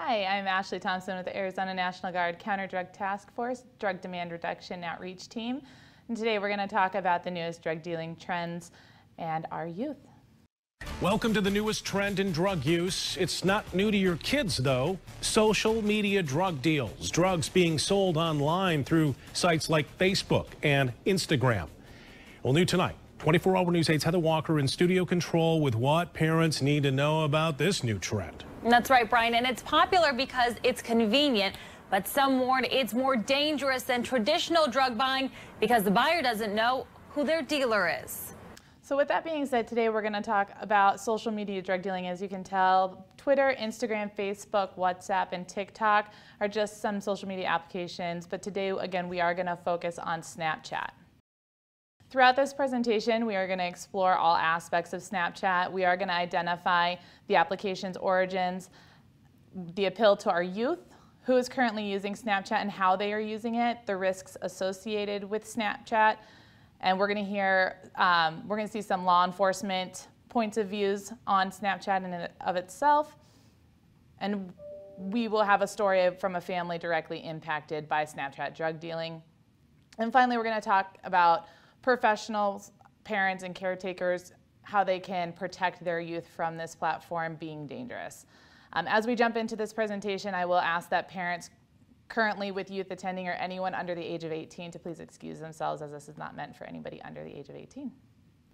Hi, I'm Ashley Thompson with the Arizona National Guard Counter Drug Task Force Drug Demand Reduction Outreach Team. And today we're going to talk about the newest drug dealing trends and our youth. Welcome to the newest trend in drug use. It's not new to your kids, though. Social media drug deals, drugs being sold online through sites like Facebook and Instagram. Well, new tonight, 24-hour News 8's Heather Walker in studio control with what parents need to know about this new trend. That's right, Brian, and it's popular because it's convenient. But some warn it's more dangerous than traditional drug buying because the buyer doesn't know who their dealer is. So with that being said, today we're going to talk about social media drug dealing. As you can tell, Twitter, Instagram, Facebook, WhatsApp, and TikTok are just some social media applications. But today, again, we are going to focus on Snapchat. Throughout this presentation, we are going to explore all aspects of Snapchat. We are going to identify the application's origins, the appeal to our youth, who is currently using Snapchat and how they are using it, the risks associated with Snapchat, and we're going to hear, we're going to see some law enforcement points of views on Snapchat in of itself, and we will have a story from a family directly impacted by Snapchat drug dealing. And finally, we're going to talk about professionals, parents, and caretakers, how they can protect their youth from this platform being dangerous. As we jump into this presentation, I will ask that parents currently with youth attending or anyone under the age of 18 to please excuse themselves, as this is not meant for anybody under the age of 18.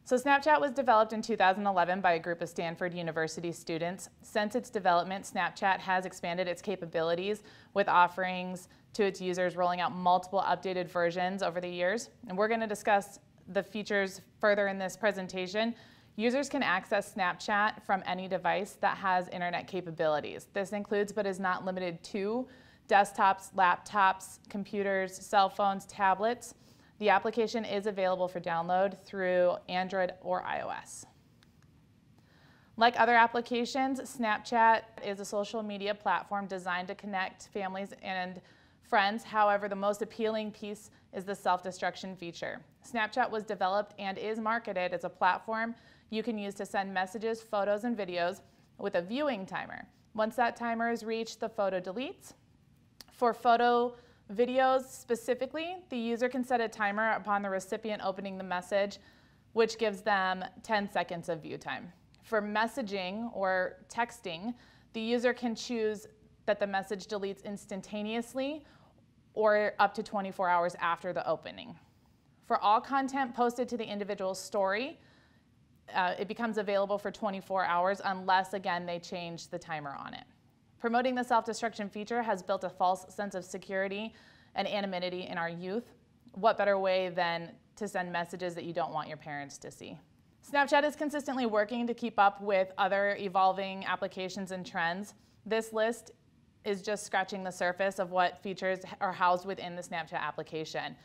So Snapchat was developed in 2011 by a group of Stanford University students. Since its development, Snapchat has expanded its capabilities with offerings to its users, rolling out multiple updated versions over the years. And we're going to discuss the features further in this presentation. Users can access Snapchat from any device that has internet capabilities. This includes, but is not limited to, desktops, laptops, computers, cell phones, tablets. The application is available for download through Android or iOS. Like other applications, Snapchat is a social media platform designed to connect families and friends. However, the most appealing piece is the self-destruction feature. Snapchat was developed and is marketed as a platform you can use to send messages, photos, and videos with a viewing timer. Once that timer is reached, the photo deletes. For photo videos specifically, the user can set a timer upon the recipient opening the message, which gives them 10 seconds of view time. For messaging or texting, the user can choose that the message deletes instantaneously or up to 24 hours after the opening. For all content posted to the individual story, it becomes available for 24 hours unless, again, they change the timer on it. Promoting the self-destruction feature has built a false sense of security and anonymity in our youth. What better way than to send messages that you don't want your parents to see? Snapchat is consistently working to keep up with other evolving applications and trends. This list is just scratching the surface of what features are housed within the Snapchat application.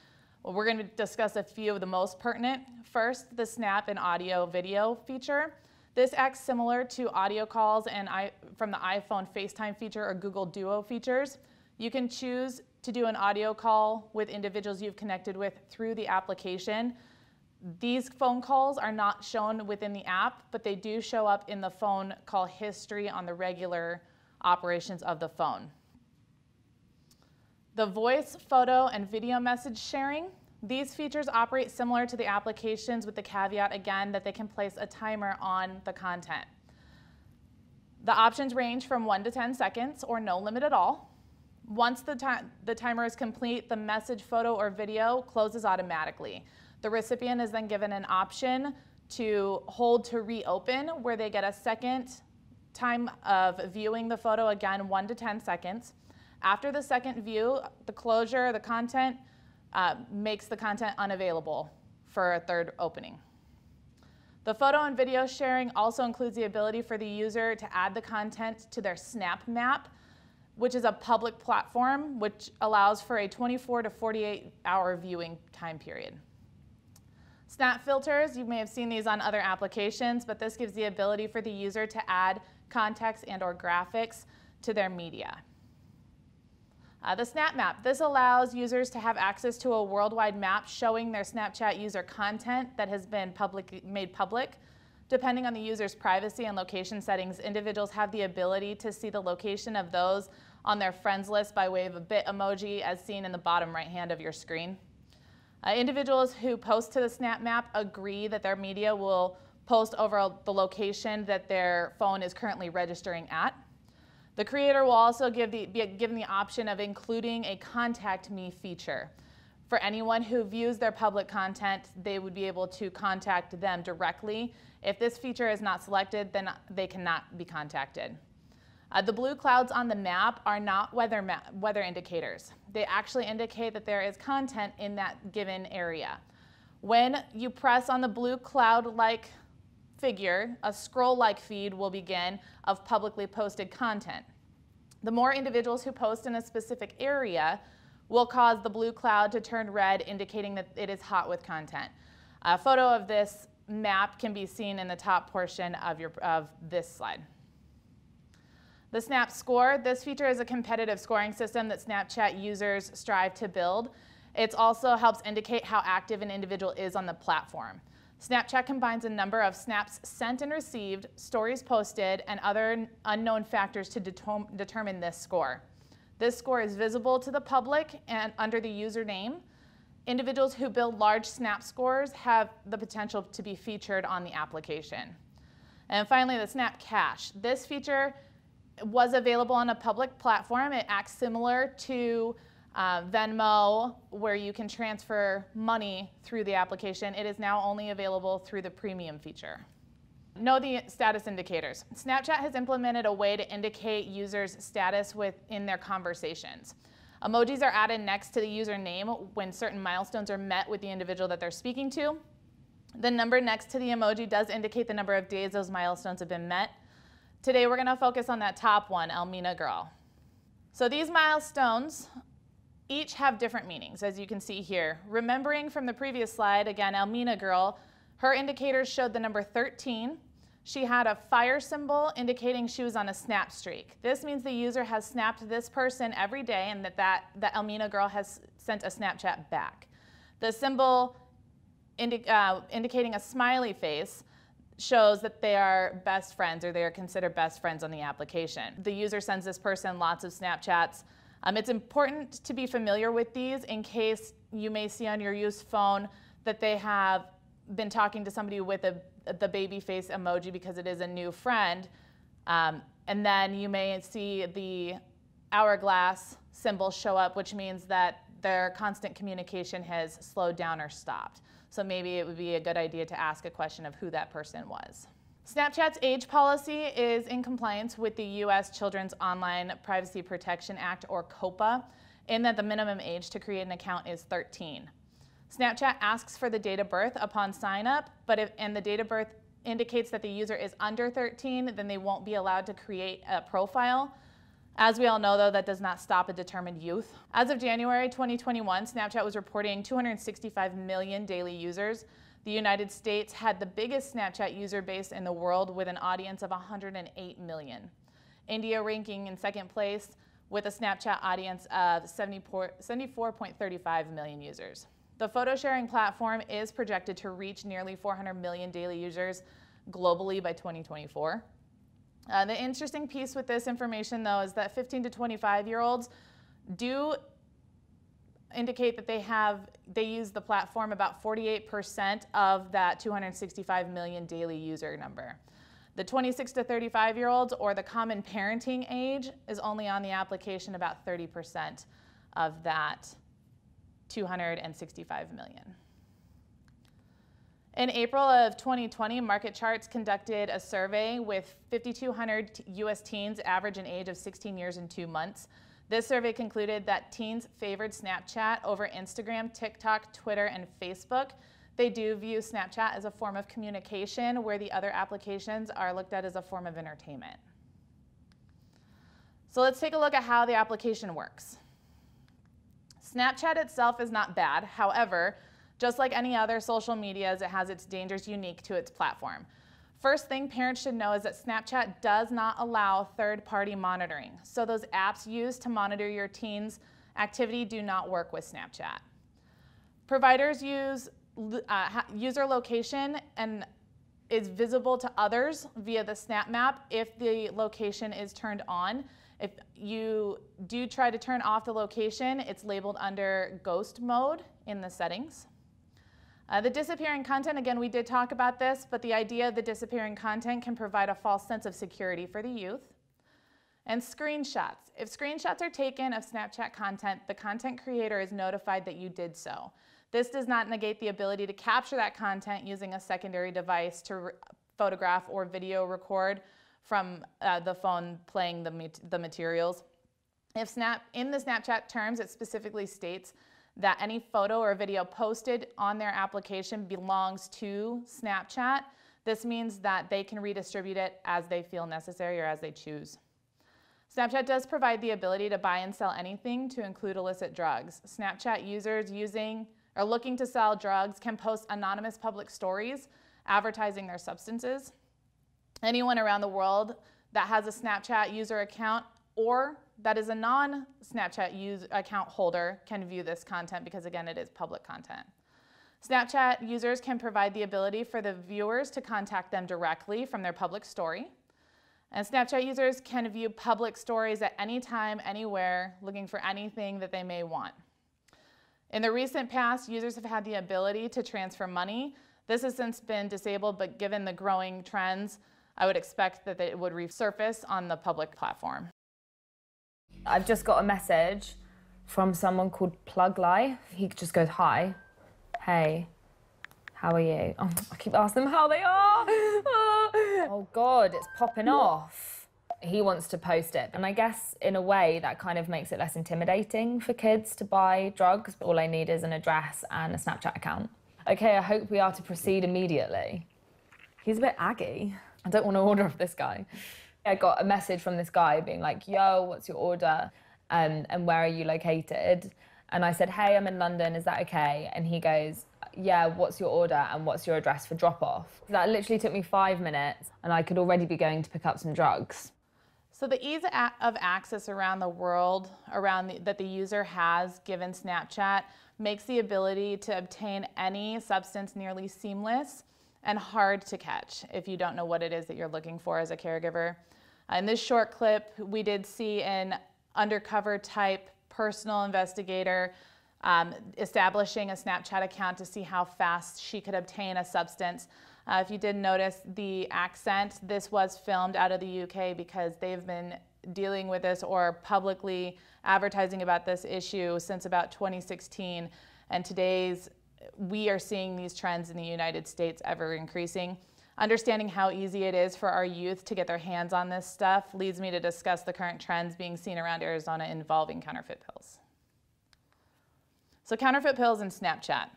Well, we're going to discuss a few of the most pertinent. First, the Snap and audio video feature. This acts similar to audio calls and from the iPhone FaceTime feature or Google Duo features. You can choose to do an audio call with individuals you've connected with through the application. These phone calls are not shown within the app, but they do show up in the phone call history on the regular operations of the phone. The voice, photo, and video message sharing. These features operate similar to the applications with the caveat, again, that they can place a timer on the content. The options range from 1 to 10 seconds or no limit at all. Once the timer is complete, the message, photo, or video closes automatically. The recipient is then given an option to hold to reopen, where they get a second time of viewing the photo, again, 1 to 10 seconds. After the second view, the closure of the content makes the content unavailable for a third opening. The photo and video sharing also includes the ability for the user to add the content to their Snap Map, which is a public platform which allows for a 24 to 48 hour viewing time period. Snap filters, you may have seen these on other applications, but this gives the ability for the user to add context and or graphics to their media. The Snap Map, this allows users to have access to a worldwide map showing their Snapchat user content that has been made public Depending on the user's privacy and location settings, individuals have the ability to see the location of those on their friends list by way of a bit emoji, as seen in the bottom right hand of your screen. Individuals who post to the Snap Map agree that their media will post over the location that their phone is currently registering at. The creator will also be given the option of including a Contact Me feature. For anyone who views their public content, they would be able to contact them directly. If this feature is not selected, then they cannot be contacted. The blue clouds on the map are not weather indicators. They actually indicate that there is content in that given area. When you press on the blue cloud-like figure, a scroll-like feed will begin of publicly posted content. The more individuals who post in a specific area will cause the blue cloud to turn red, indicating that it is hot with content. A photo of this map can be seen in the top portion of this slide. The Snap Score. This feature is a competitive scoring system that Snapchat users strive to build. It also helps indicate how active an individual is on the platform. Snapchat combines a number of snaps sent and received, stories posted, and other unknown factors to determine this score. This score is visible to the public and under the username. Individuals who build large Snap Scores have the potential to be featured on the application. And finally, the Snap Cache. This feature was available on a public platform. It acts similar to Venmo, where you can transfer money through the application. It is now only available through the premium feature. Know the status indicators. Snapchat has implemented a way to indicate users' status within their conversations. Emojis are added next to the username when certain milestones are met with the individual that they're speaking to. The number next to the emoji does indicate the number of days those milestones have been met. Today we're going to focus on that top one, Elmina Girl. So these milestones each have different meanings, as you can see here. Remembering from the previous slide, again, Elmina Girl, her indicators showed the number 13. She had a fire symbol indicating she was on a snap streak. This means the user has snapped this person every day and that Elmina Girl has sent a Snapchat back. The symbol indicating a smiley face shows that they are best friends, or they are considered best friends on the application. The user sends this person lots of Snapchats. It's important to be familiar with these in case you may see on your used phone that they have been talking to somebody with the baby face emoji, because it is a new friend. And then you may see the hourglass symbol show up, which means that their constant communication has slowed down or stopped. So maybe it would be a good idea to ask a question of who that person was. Snapchat's age policy is in compliance with the U.S. Children's Online Privacy Protection Act, or COPPA, in that the minimum age to create an account is 13. Snapchat asks for the date of birth upon sign-up, and the date of birth indicates that the user is under 13, then they won't be allowed to create a profile. As we all know, though, that does not stop a determined youth. As of January 2021, Snapchat was reporting 265 million daily users. The United States had the biggest Snapchat user base in the world, with an audience of 108 million. India ranking in second place with a Snapchat audience of 74.35 million users. The photo sharing platform is projected to reach nearly 400 million daily users globally by 2024. The interesting piece with this information, though, is that 15 to 25-year-olds do indicate that they use the platform about 48% of that 265 million daily user number. The 26 to 35-year-olds, or the common parenting age, is only on the application about 30% of that 265 million. In April of 2020, Market Charts conducted a survey with 5,200 U.S. teens average an age of 16 years and 2 months. This survey concluded that teens favored Snapchat over Instagram, TikTok, Twitter, and Facebook. They do view Snapchat as a form of communication, where the other applications are looked at as a form of entertainment. So let's take a look at how the application works. Snapchat itself is not bad. However, just like any other social media, it has its dangers unique to its platform. First thing parents should know is that Snapchat does not allow third-party monitoring. So those apps used to monitor your teen's activity do not work with Snapchat. Providers use user location and is visible to others via the Snap Map if the location is turned on. If you do try to turn off the location, it's labeled under ghost mode in the settings. The disappearing content, again, we did talk about this, but the idea of the disappearing content can provide a false sense of security for the youth. And screenshots. If screenshots are taken of Snapchat content, the content creator is notified that you did so. This does not negate the ability to capture that content using a secondary device to photograph or video record from the phone playing the materials. In the Snapchat terms, it specifically states that any photo or video posted on their application belongs to Snapchat. This means that they can redistribute it as they feel necessary or as they choose. Snapchat does provide the ability to buy and sell anything, to include illicit drugs. Snapchat users using or looking to sell drugs can post anonymous public stories advertising their substances. Anyone around the world that has a Snapchat user account or that is a non-Snapchat user account holder can view this content because, again, it is public content. Snapchat users can provide the ability for the viewers to contact them directly from their public story. And Snapchat users can view public stories at any time, anywhere, looking for anything that they may want. In the recent past, users have had the ability to transfer money. This has since been disabled, but given the growing trends, I would expect that it would resurface on the public platform. I've just got a message from someone called Plug Life. He just goes, "Hi, hey, how are you?" Oh, I keep asking them how they are. Oh God, it's popping off. He wants to post it, and I guess in a way that kind of makes it less intimidating for kids to buy drugs. All I need is an address and a Snapchat account. Okay, I hope we are to proceed immediately. He's a bit aggy. I don't want to order off this guy. I got a message from this guy being like, "Yo, what's your order? And where are you located?" And I said, "Hey, I'm in London, is that okay?" And he goes, "Yeah, what's your order and what's your address for drop-off?" That literally took me 5 minutes and I could already be going to pick up some drugs. So the ease of access around the world that the user has given Snapchat makes the ability to obtain any substance nearly seamless and hard to catch if you don't know what it is that you're looking for as a caregiver. In this short clip, we did see an undercover type personal investigator establishing a Snapchat account to see how fast she could obtain a substance. If you did notice the accent, this was filmed out of the UK because they've been dealing with this or publicly advertising about this issue since about 2016, and we are seeing these trends in the United States ever increasing. Understanding how easy it is for our youth to get their hands on this stuff leads me to discuss the current trends being seen around Arizona involving counterfeit pills. So counterfeit pills and Snapchat.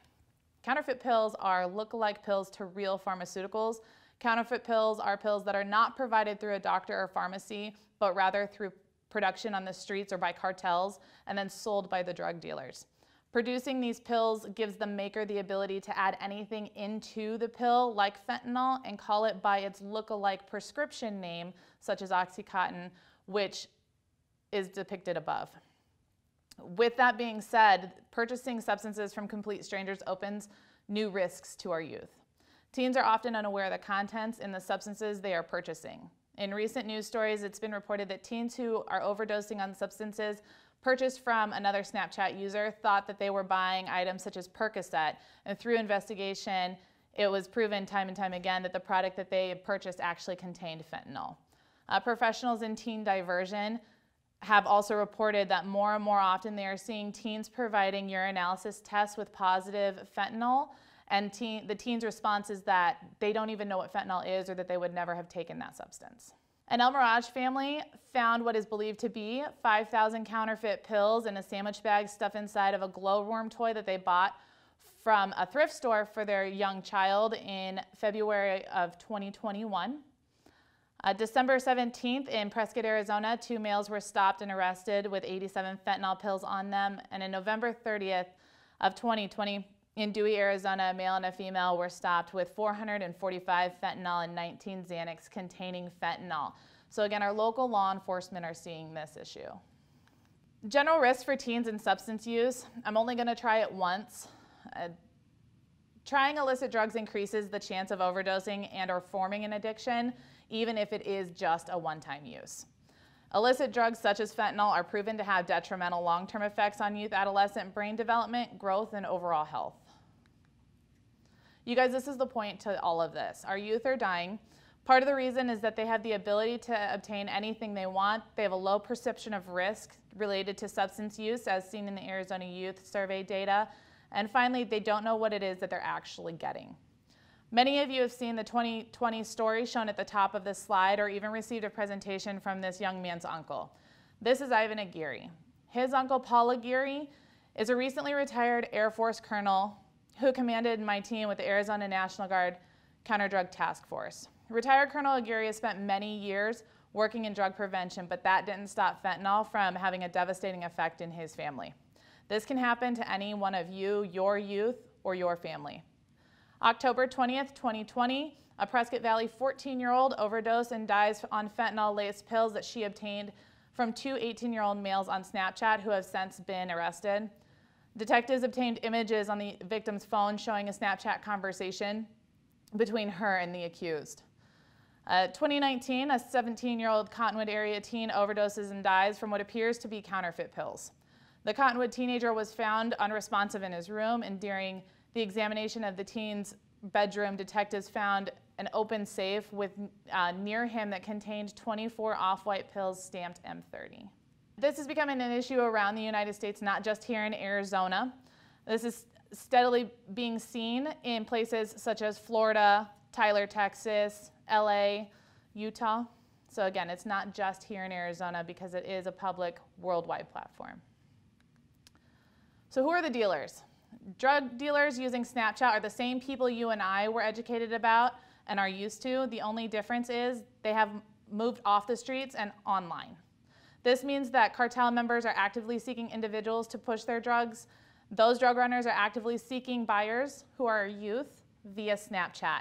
Counterfeit pills are look-alike pills to real pharmaceuticals. Counterfeit pills are pills that are not provided through a doctor or pharmacy, but rather through production on the streets or by cartels and then sold by the drug dealers. Producing these pills gives the maker the ability to add anything into the pill, like fentanyl, and call it by its look-alike prescription name, such as OxyContin, which is depicted above. With that being said, purchasing substances from complete strangers opens new risks to our youth. Teens are often unaware of the contents in the substances they are purchasing. In recent news stories, it's been reported that teens who are overdosing on substances purchased from another Snapchat user thought that they were buying items such as Percocet, and through investigation, it was proven time and time again that the product that they purchased actually contained fentanyl. Professionals in teen diversion have also reported that more and more often they are seeing teens providing urinalysis tests with positive fentanyl, and the teen's response is that they don't even know what fentanyl is or that they would never have taken that substance. An El Mirage family found what is believed to be 5,000 counterfeit pills in a sandwich bag stuffed inside of a glowworm toy that they bought from a thrift store for their young child in February of 2021. December 17th in Prescott, Arizona, two males were stopped and arrested with 87 fentanyl pills on them. And in November 30th of 2020 in Dewey, Arizona, a male and a female were stopped with 445 fentanyl and 19 Xanax containing fentanyl. So again, our local law enforcement are seeing this issue. General risk for teens and substance use. I'm only going to try it once. Trying illicit drugs increases the chance of overdosing and or forming an addiction, even if it is just a one-time use. Illicit drugs such as fentanyl are proven to have detrimental long-term effects on youth, adolescent brain development, growth, and overall health. You guys, this is the point to all of this. Our youth are dying. Part of the reason is that they have the ability to obtain anything they want. They have a low perception of risk related to substance use, as seen in the Arizona Youth Survey data. And finally, they don't know what it is that they're actually getting. Many of you have seen the 2020 story shown at the top of this slide or even received a presentation from this young man's uncle. This is Ivan Aguirre. His uncle, Paul Aguirre, is a recently retired Air Force colonel who commanded my team with the Arizona National Guard Counter Drug Task Force. Retired Colonel Aguirre has spent many years working in drug prevention, but that didn't stop fentanyl from having a devastating effect in his family. This can happen to any one of you, your youth, or your family. October 20th, 2020, a Prescott Valley 14-year-old overdosed and dies on fentanyl-laced pills that she obtained from two 18-year-old males on Snapchat who have since been arrested. Detectives obtained images on the victim's phone showing a Snapchat conversation between her and the accused. 2019, a 17-year-old Cottonwood area teen overdoses and dies from what appears to be counterfeit pills. The Cottonwood teenager was found unresponsive in his room, and during the examination of the teen's bedroom, detectives found an open safe with near him that contained 24 off-white pills stamped M30. This is becoming an issue around the United States, not just here in Arizona. This is steadily being seen in places such as Florida, Tyler, Texas, LA, Utah. So again, it's not just here in Arizona because it is a public worldwide platform. So who are the dealers? Drug dealers using Snapchat are the same people you and I were educated about and are used to. The only difference is they have moved off the streets and online. This means that cartel members are actively seeking individuals to push their drugs. Those drug runners are actively seeking buyers who are youth via Snapchat.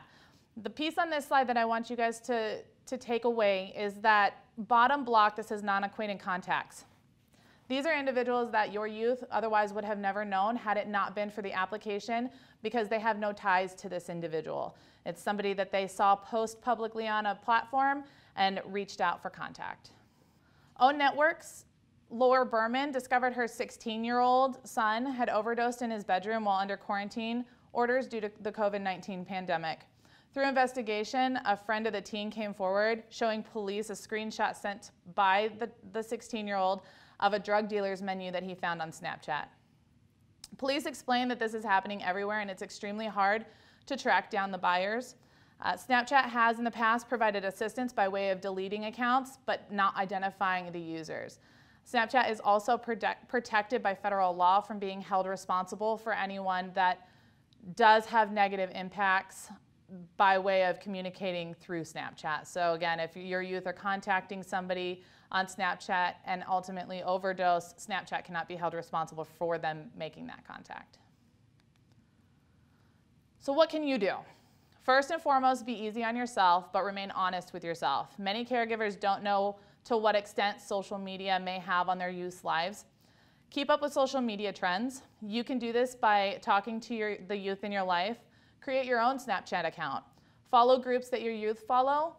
The piece on this slide that I want you guys to take away is that bottom block that says non-acquainted contacts. These are individuals that your youth otherwise would have never known had it not been for the application because they have no ties to this individual. It's somebody that they saw post publicly on a platform and reached out for contact. OWN Networks, Laura Berman discovered her 16-year-old son had overdosed in his bedroom while under quarantine orders due to the COVID-19 pandemic. Through investigation, a friend of the teen came forward showing police a screenshot sent by the 16-year-old of a drug dealer's menu that he found on Snapchat. Police explained that this is happening everywhere and it's extremely hard to track down the buyers. Snapchat has in the past provided assistance by way of deleting accounts, but not identifying the users. Snapchat is also protected by federal law from being held responsible for anyone that does have negative impacts by way of communicating through Snapchat. So again, if your youth are contacting somebody on Snapchat and ultimately overdose, Snapchat cannot be held responsible for them making that contact. So what can you do? First and foremost, be easy on yourself, but remain honest with yourself. Many caregivers don't know to what extent social media may have on their youth's lives. Keep up with social media trends. You can do this by talking to the youth in your life. Create your own Snapchat account. Follow groups that your youth follow,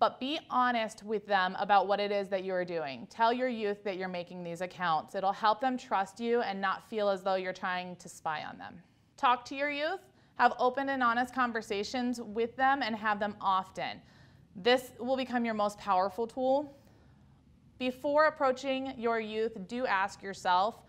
but be honest with them about what it is that you are doing. Tell your youth that you're making these accounts. It'll help them trust you and not feel as though you're trying to spy on them. Talk to your youth. Have open and honest conversations with them and have them often. This will become your most powerful tool. Before approaching your youth, do ask yourself,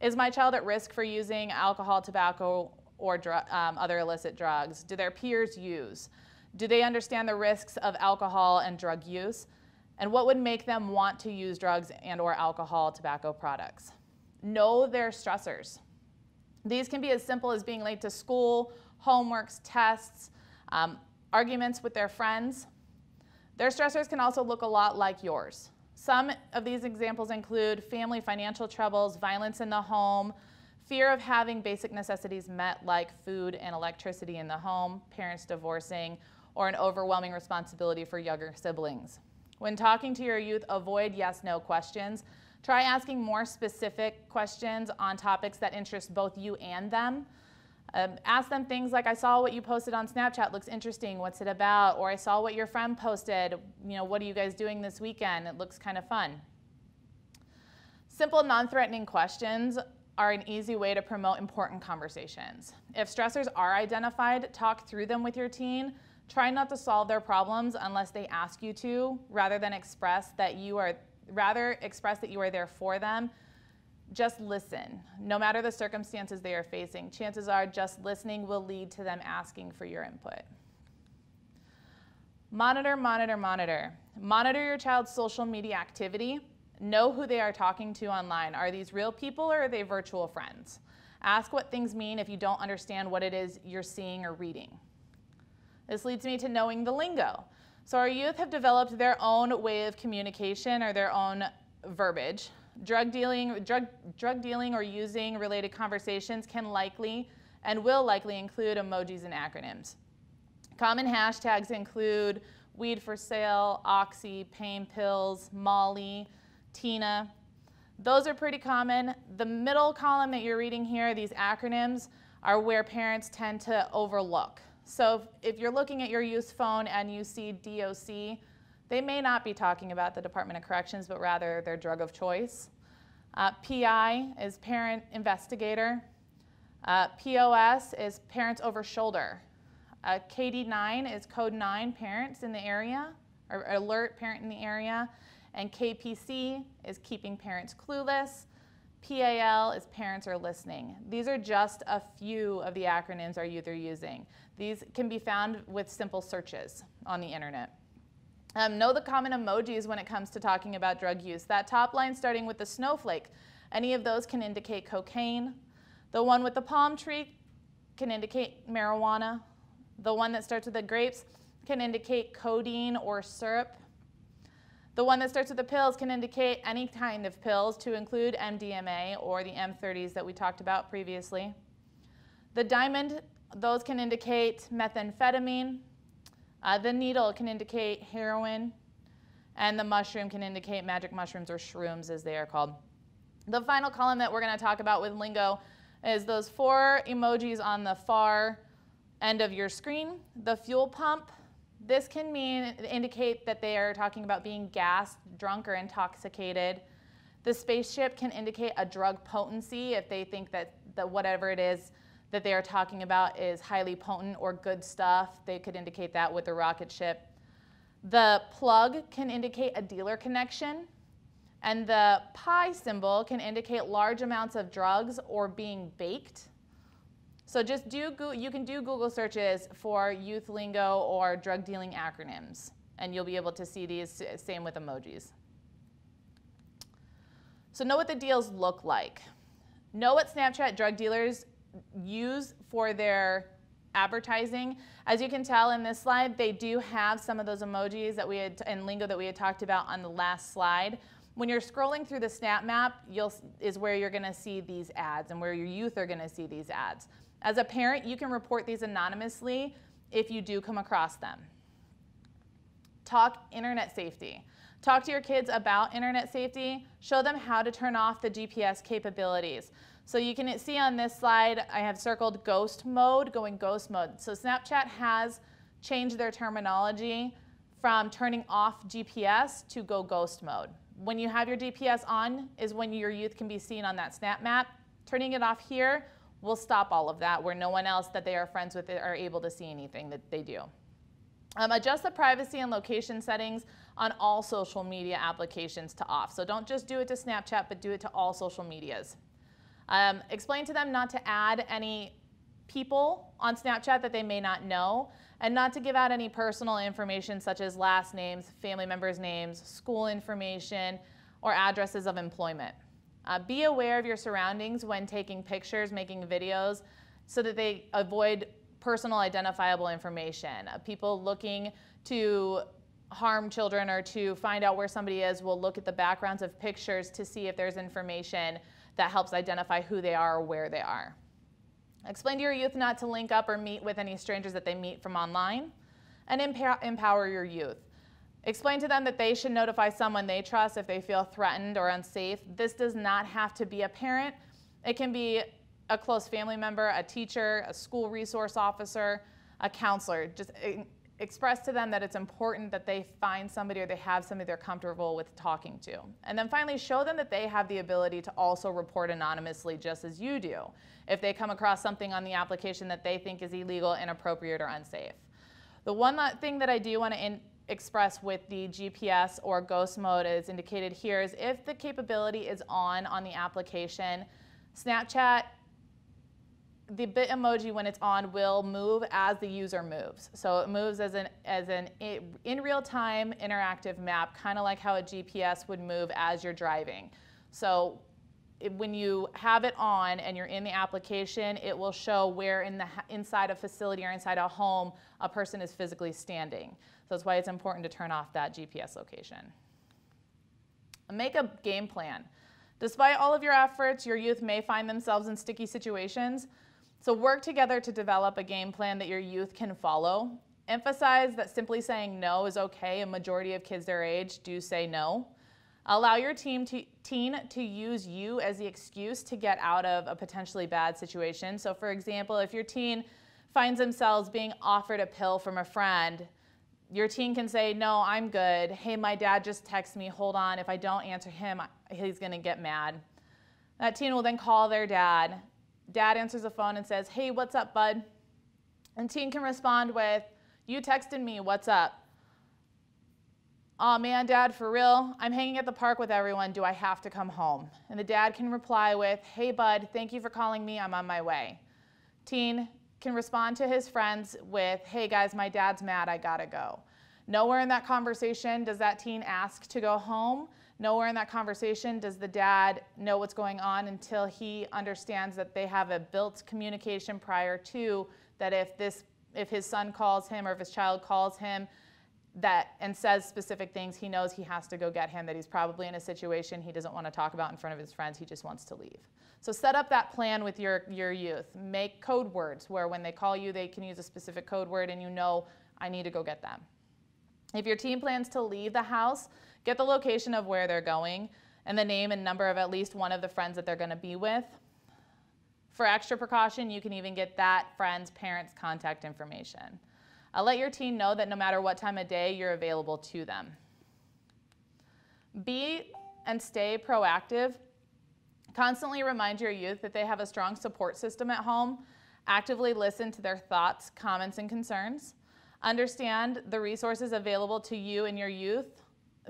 is my child at risk for using alcohol, tobacco, or other illicit drugs? Do their peers use? Do they understand the risks of alcohol and drug use? And what would make them want to use drugs and or alcohol, tobacco products? Know their stressors. These can be as simple as being late to school, homeworks, tests, arguments with their friends. Their stressors can also look a lot like yours. Some of these examples include family financial troubles, violence in the home, fear of having basic necessities met like food and electricity in the home, parents divorcing, or an overwhelming responsibility for younger siblings. When talking to your youth, avoid yes/no questions. Try asking more specific questions on topics that interest both you and them. Ask them things like, I saw what you posted on Snapchat, looks interesting, what's it about? Or I saw what your friend posted, you know, what are you guys doing this weekend? It looks kind of fun. Simple, non-threatening questions are an easy way to promote important conversations. If stressors are identified, talk through them with your teen. Try not to solve their problems unless they ask you to, rather express that you are there for them. Just listen. No matter the circumstances they are facing, chances are just listening will lead to them asking for your input. Monitor, monitor, monitor. Monitor your child's social media activity. Know who they are talking to online. Are these real people or are they virtual friends? Ask what things mean if you don't understand what it is you're seeing or reading. This leads me to knowing the lingo. So our youth have developed their own way of communication or their own verbiage. Drug dealing or using related conversations can likely and will likely include emojis and acronyms. Common hashtags include weed for sale, oxy, pain pills, Molly, Tina. Those are pretty common. The middle column that you're reading here, these acronyms, are where parents tend to overlook. So if you're looking at your youth's phone and you see DOC, they may not be talking about the Department of Corrections, but rather their drug of choice. PI is parent investigator. POS is parents over shoulder. KD9 is code 9 parents in the area, or alert parent in the area. And KPC is keeping parents clueless. PAL is parents are listening. These are just a few of the acronyms our youth are using. These can be found with simple searches on the internet. Know the common emojis when it comes to talking about drug use. That top line starting with the snowflake, any of those can indicate cocaine. The one with the palm tree can indicate marijuana. The one that starts with the grapes can indicate codeine or syrup. The one that starts with the pills can indicate any kind of pills, to include MDMA or the M30s that we talked about previously. The diamond, those can indicate methamphetamine. The needle can indicate heroin, and the mushroom can indicate magic mushrooms, or shrooms as they are called. The final column that we're going to talk about with lingo is those 4 emojis on the far end of your screen. The fuel pump, this can indicate that they are talking about being gassed, drunk, or intoxicated. The spaceship can indicate a drug potency if they think that whatever it is that they are talking about is highly potent or good stuff. They could indicate that with the rocket ship. The plug can indicate a dealer connection, and the pie symbol can indicate large amounts of drugs or being baked. So just you can do Google searches for youth lingo or drug dealing acronyms, and you'll be able to see these, same with emojis. So know what the deals look like. Know what Snapchat drug dealers use for their advertising. As you can tell in this slide, they do have some of those emojis that we had, and lingo that we had talked about on the last slide. When you're scrolling through the Snap Map, is where you're going to see these ads and where your youth are going to see these ads. As a parent, you can report these anonymously if you do come across them. Talk internet safety. Talk to your kids about internet safety. Show them how to turn off the GPS capabilities. So you can see on this slide, I have circled ghost mode, going ghost mode. So Snapchat has changed their terminology from turning off GPS to go ghost mode. When you have your GPS on is when your youth can be seen on that Snap Map. Turning it off here will stop all of that, where no one else that they are friends with are able to see anything that they do. Adjust the privacy and location settings on all social media applications to off. So don't just do it to Snapchat, but do it to all social medias. Explain to them not to add any people on Snapchat that they may not know, and not to give out any personal information such as last names, family members' names, school information, or addresses of employment. Be aware of your surroundings when taking pictures, making videos, so that they avoid personal identifiable information. People looking to harm children or to find out where somebody is will look at the backgrounds of pictures to see if there's information that helps identify who they are or where they are. Explain to your youth not to link up or meet with any strangers that they meet from online, and empower your youth. Explain to them that they should notify someone they trust if they feel threatened or unsafe. This does not have to be a parent. It can be a close family member, a teacher, a school resource officer, a counselor. Just express to them that it's important that they find somebody or they have somebody they're comfortable with talking to. And then finally, show them that they have the ability to also report anonymously just as you do if they come across something on the application that they think is illegal, inappropriate, or unsafe. The one thing that I do want to express with the GPS or ghost mode as indicated here is if the capability is on the application, Snapchat, the bit emoji when it's on will move as the user moves. So it moves as an in real time interactive map, kind of like how a GPS would move as you're driving. So when you have it on and you're in the application, it will show where in the inside a facility or inside a home a person is physically standing. So that's why it's important to turn off that GPS location. Make a game plan. Despite all of your efforts, your youth may find themselves in sticky situations. So work together to develop a game plan that your youth can follow. Emphasize that simply saying no is okay. A majority of kids their age do say no. Allow your teen to use you as the excuse to get out of a potentially bad situation. So for example, if your teen finds themselves being offered a pill from a friend, your teen can say, no, I'm good. Hey, my dad just texted me. Hold on. If I don't answer him, he's going to get mad. That teen will then call their dad. Dad answers the phone and says, hey, what's up, bud? And teen can respond with, you texted me, what's up? Oh man, Dad, for real? I'm hanging at the park with everyone. Do I have to come home? And the dad can reply with, hey, bud, thank you for calling me. I'm on my way. Teen can respond to his friends with, hey, guys, my dad's mad. I gotta go. Nowhere in that conversation does that teen ask to go home. Nowhere in that conversation does the dad know what's going on until he understands that they have a built communication prior to that. If his son calls him or if his child calls him that and says specific things, he knows he has to go get him, that he's probably in a situation he doesn't want to talk about in front of his friends. He just wants to leave. So set up that plan with your youth. Make code words where when they call you, they can use a specific code word and you know, I need to go get them. If your teen plans to leave the house, get the location of where they're going and the name and number of at least one of the friends that they're going to be with. For extra precaution, you can even get that friend's parents' contact information. Let your teen know that no matter what time of day, you're available to them. Be and stay proactive. Constantly remind your youth that they have a strong support system at home. Actively listen to their thoughts, comments, and concerns. Understand the resources available to you and your youth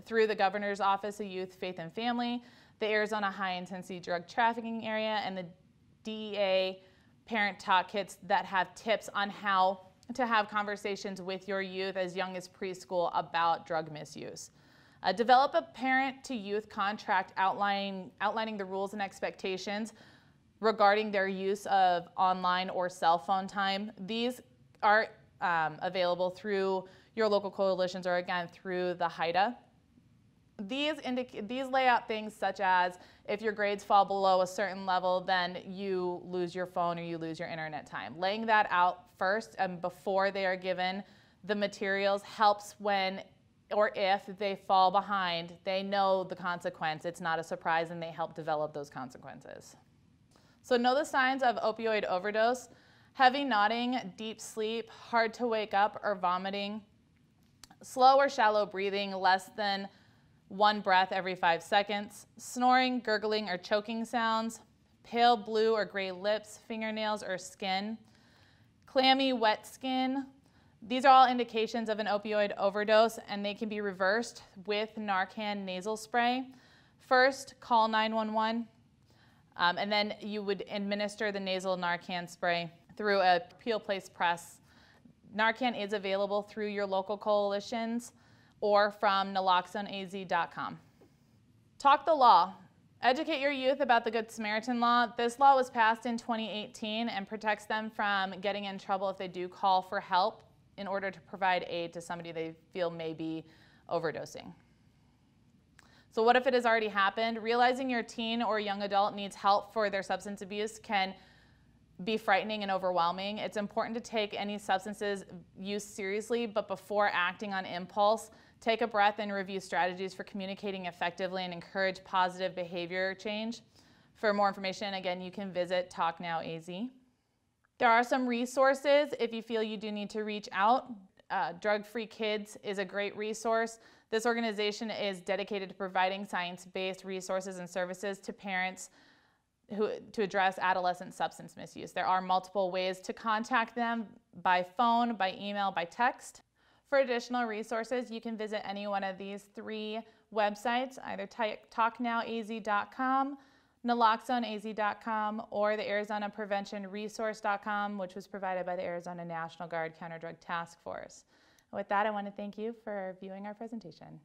through the Governor's Office of Youth, Faith, and Family, the Arizona High-Intensity Drug Trafficking Area, and the DEA Parent Talk Kits that have tips on how to have conversations with your youth as young as preschool about drug misuse. Develop a parent-to-youth contract outlining the rules and expectations regarding their use of online or cell phone time. These are available through your local coalitions or, again, through the HIDA. These lay out things such as if your grades fall below a certain level, then you lose your phone or you lose your internet time. Laying that out first and before they are given the materials helps when or if they fall behind, they know the consequence. It's not a surprise and they help develop those consequences. So know the signs of opioid overdose: heavy nodding, deep sleep, hard to wake up or vomiting, slow or shallow breathing, less than one breath every 5 seconds, snoring, gurgling, or choking sounds, pale blue or gray lips, fingernails, or skin, clammy, wet skin. These are all indications of an opioid overdose, and they can be reversed with Narcan nasal spray. First, call 911, and then you would administer the nasal Narcan spray through a Peel Place press. Narcan is available through your local coalitions or from naloxoneaz.com. Talk the law. Educate your youth about the Good Samaritan law. This law was passed in 2018 and protects them from getting in trouble if they do call for help in order to provide aid to somebody they feel may be overdosing. So what if it has already happened? Realizing your teen or young adult needs help for their substance abuse can be frightening and overwhelming. It's important to take any substances use seriously, but before acting on impulse, take a breath and review strategies for communicating effectively and encourage positive behavior change. For more information, again, you can visit TalkNowAZ. There are some resources if you feel you do need to reach out. Drug-Free Kids is a great resource. This organization is dedicated to providing science-based resources and services to parents to address adolescent substance misuse. There are multiple ways to contact them: by phone, by email, by text. For additional resources, you can visit any one of these three websites, either TalkNowAZ.com, naloxoneaz.com, or the ArizonaPreventionResource.com, which was provided by the Arizona National Guard Counter Drug Task Force. With that, I want to thank you for viewing our presentation.